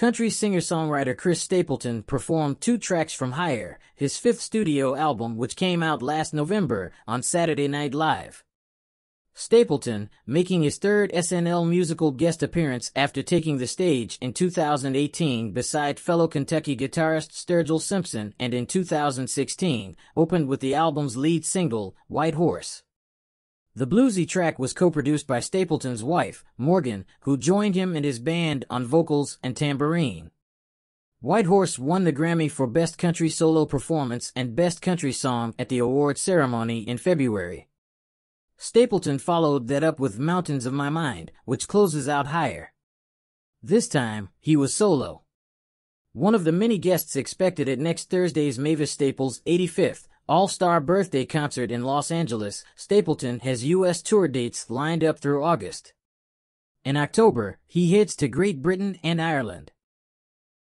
Country singer-songwriter Chris Stapleton performed 2 tracks from Higher, his 5th studio album, which came out last November on Saturday Night Live. Stapleton, making his 3rd SNL musical guest appearance after taking the stage in 2018 beside fellow Kentucky guitarist Sturgill Simpson, and in 2016, opened with the album's lead single, White Horse. The bluesy track was co-produced by Stapleton's wife, Morgan, who joined him and his band on vocals and tambourine. White Horse won the Grammy for Best Country Solo Performance and Best Country Song at the award ceremony in February. Stapleton followed that up with Mountains of My Mind, which closes out Higher. This time, he was solo. One of the many guests expected at next Thursday's Mavis Staples' 85th All-Star Birthday Concert in Los Angeles, Stapleton has U.S. tour dates lined up through August. In October, he heads to Great Britain and Ireland.